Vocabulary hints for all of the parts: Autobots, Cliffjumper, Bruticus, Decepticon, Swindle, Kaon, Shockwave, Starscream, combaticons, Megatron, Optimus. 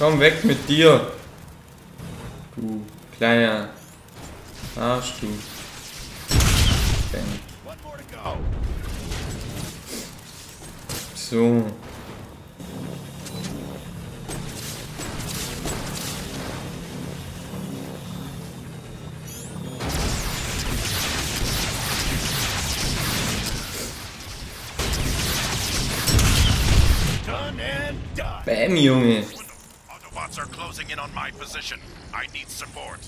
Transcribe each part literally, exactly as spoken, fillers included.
Komm weg mit dir, du kleiner Arsch, du. So. Bäm, Junge. Autobots are closing in on my position. I need support.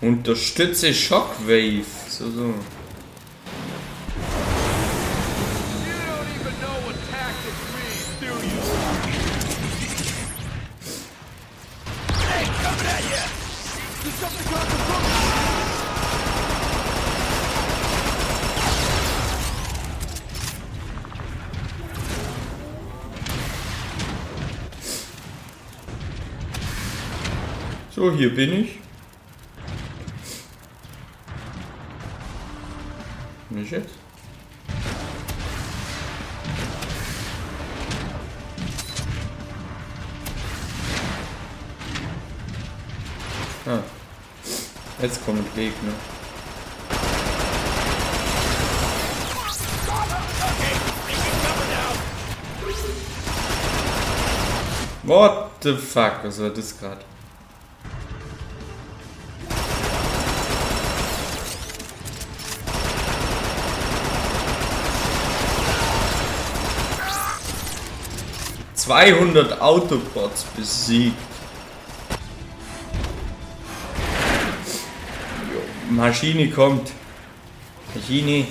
Unterstütze Shockwave. So, so. So, hier bin ich. Nicht jetzt. Ah. Jetzt kommt Gegner. What the fuck? Was war das gerade? zweihundert Autobots besiegt. Jo, Maschine kommt. Maschine.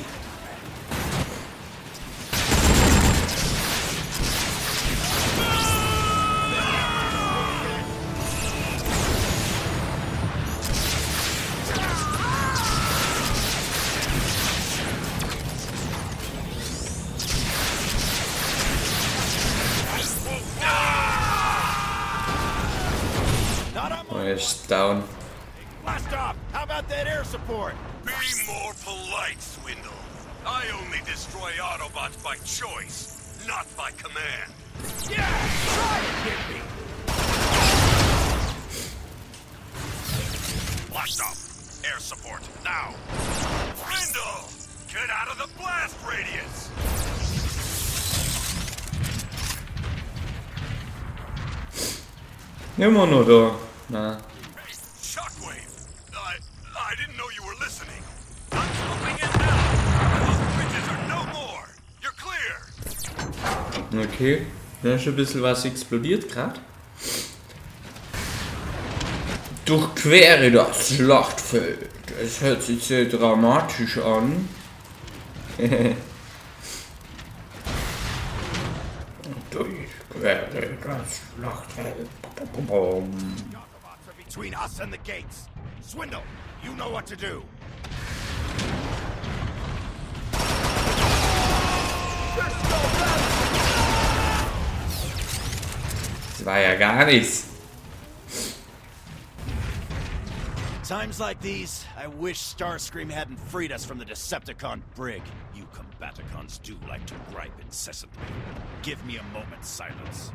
Down. Last stop. How about that air support? Be more polite, Swindle. I only destroy Autobots by choice, not by command. Yeah, try it, hit me. Last stop. Air support now. Swindle, get out of the blast radius. Immer nur da. Na. I didn't know you were listening. I'm jumping in now. Those bridges are no more. You're clear. Okay, da ist ein bisschen was explodiert gerade. Durchquere das Schlachtfeld. Es hört sich sehr dramatisch an. Durchquere das Schlachtfeld. Between us and the gates. Swindle, you know what to do. Das war ja gar nichts. Times like these, I wish Starscream hadn't freed us from the Decepticon brig. You combaticons do like to gripe incessantly. Give me a moment's silence.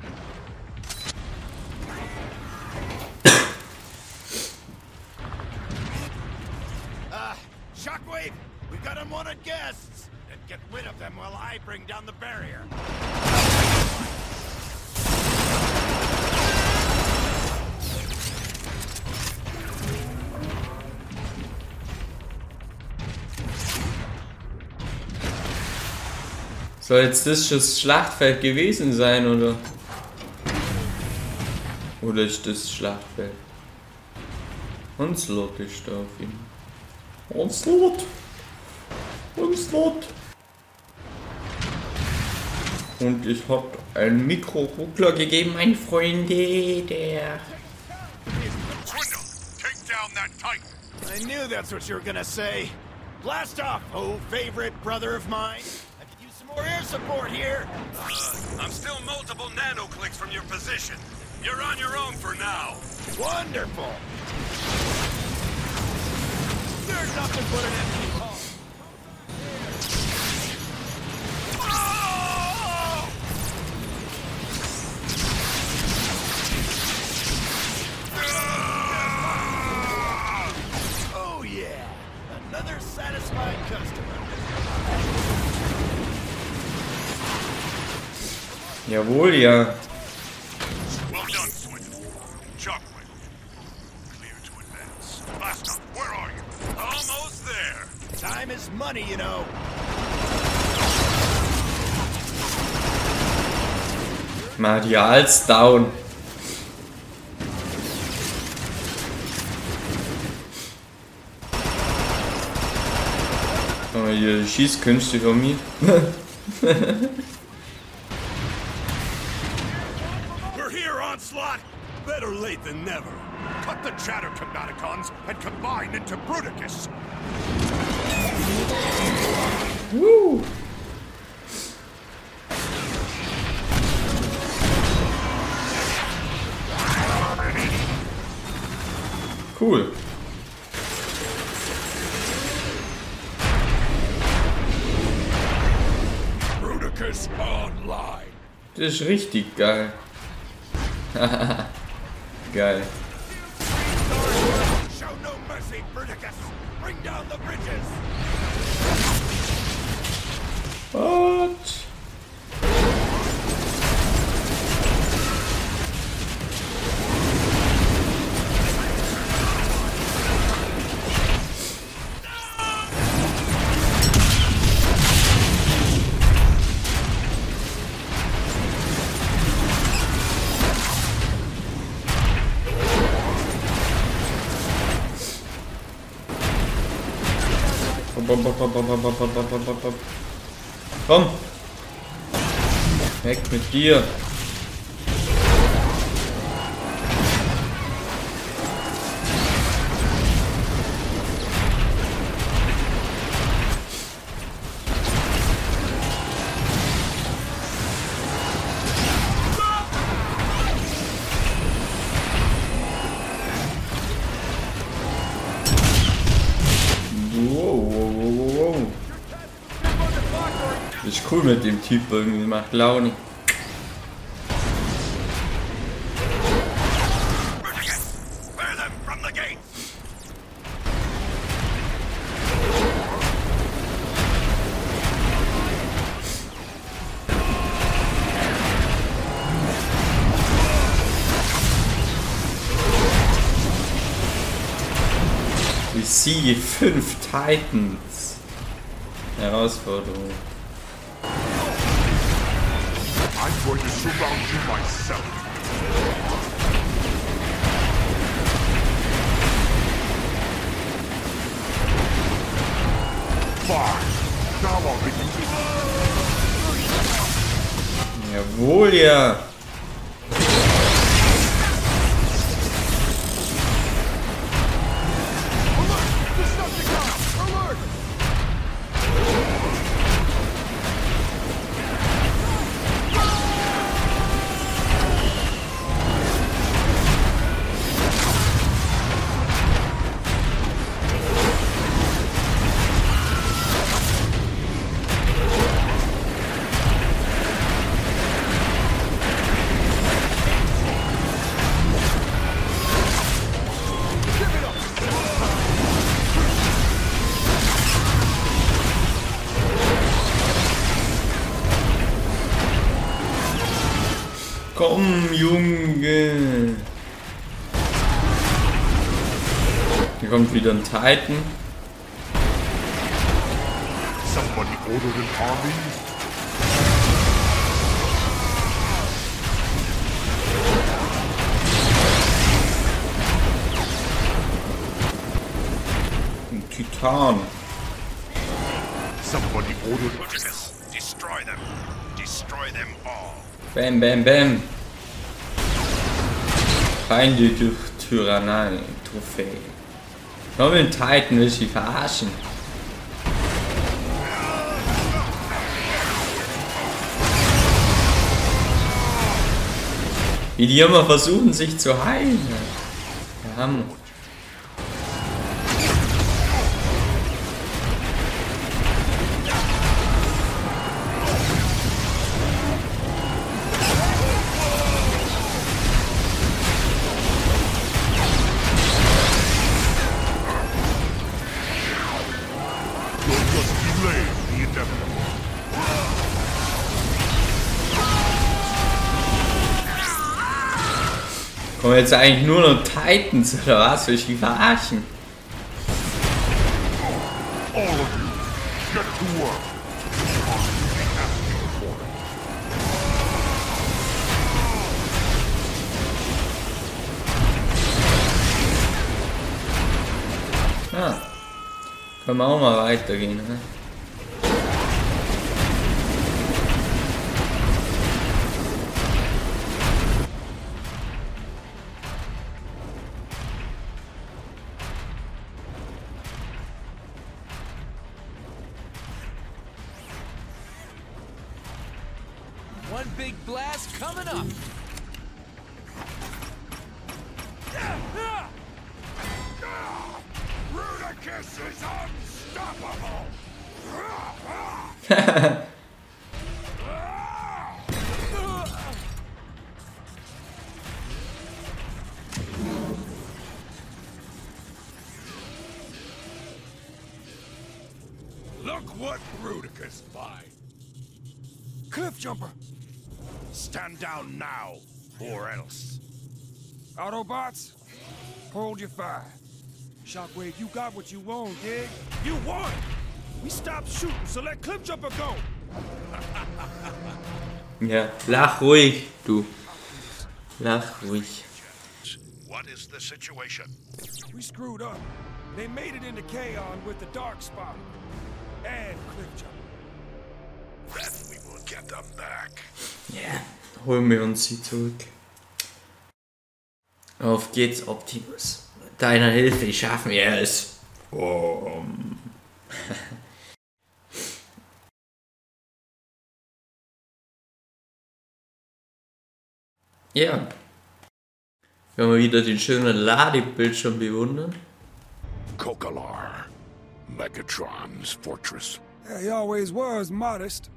Shockwave, we've got unwanted guests. Then get rid of them while I bring down the barrier. Soll jetzt das das Schlachtfeld gewesen sein, oder? Oder ist das Schlachtfeld? Uns logisch da auf ihn. Uns tot! Uns tot! Und ich hab einen Mikro-Ruckler gegeben, meine Freunde, der... I knew that's what you were gonna say. Blast off, oh favorite brother of mine. I could use some more air support here? Uh, I'm still multiple nanoclicks from your position. You're on your own for now. Wonderful! There's nothing but an empty hole. Oh yeah! Another satisfied customer. Jawohl, ja. Well done, Swindle. Shockwave. Clear to advance. Basta, where are you? Almost there. Time is money, you know. Marials down. Oh, hier Schießkünste für mich. Better late than never. Cut the chatter, combaticons, and combine into Bruticus. Woo! Cool. Bruticus online. Das ist richtig geil. Haha. Geil. Show no mercy, Bruticus. Bring down the bridges. What? Bom, bom, bom, bom, bom, bom, bom, bom, bom, bom. Komm! Weg mit dir! Cool mit dem Typ irgendwie, macht Laune. Ich sehe fünf Titans. Herausforderung. I'm going to surround you myself. Fine. Now I'll be using. Jawohl, ja. Komm, Junge! Hier kommt wieder ein Titan. Somebody ordered an army. Ein Titan. Somebody ordered Bruticus. Destroy them. Destroy them all. Bam, bam, bam. Fein die Tyrannei-Trophäe. Komm in Titan, will ich die verarschen. Wie die immer versuchen, sich zu heilen. Ja. Kommen jetzt eigentlich nur noch Titans oder was? Will ich die verarschen? Ah, können wir auch mal weitergehen, ne? Look what Bruticus finds. Cliffjumper. Stand down now, or else. Autobots, hold your fire. Shockwave, you got what you want, dig? You won! We stopped shooting, so let Cliffjumper go! Ja, lach ruhig, du. Lach ruhig. What is the situation? We screwed up. They made it into Kaon with the dark spot. And Cliffjumper. Then we will get them back. Yeah, holen wir uns sie zurück. Auf geht's, Optimus. Mit deiner Hilfe schaffen wir es. Um. Ja. Können wir wieder den schönen Ladebildschirm bewundern? Kokalar. Megatron's fortress. Yeah, he always was modest.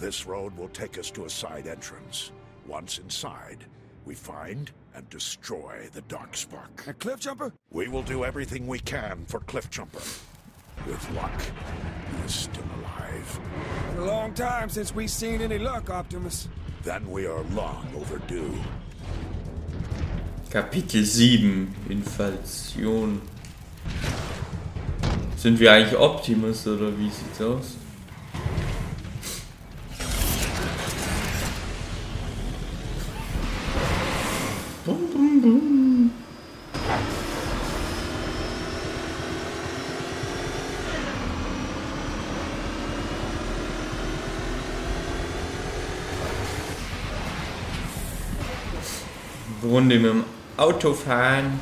This road will take us to a side entrance. Once inside, we find and destroy the dark spark. A Cliffjumper? We will do everything we can for Cliffjumper. With luck, he is still alive. It's a long time since we've seen any luck, Optimus. Then we are long overdue. Kapitel sieben, Inflation. Sind wir eigentlich Optimus oder wie sieht's aus? Bum, bum, bum. Runde mit dem Auto fahren.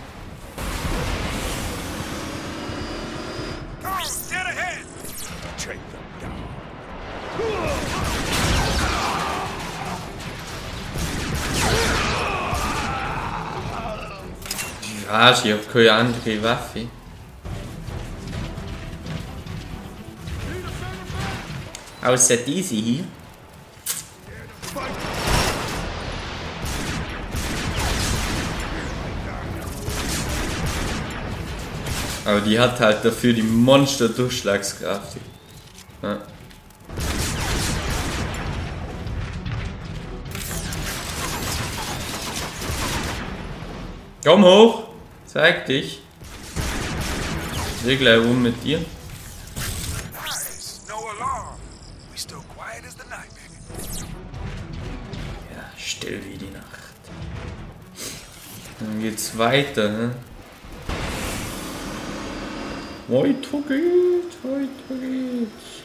Arsch, ich hab keine andere Waffe. Außer diese hier. Aber die hat halt dafür die Monster-Durchschlagskraft. Ja. Komm hoch! Zeig dich. Ich will gleich rum mit dir. Ja, still wie die Nacht. Dann geht's weiter, ne? Weiter geht's, weiter geht's.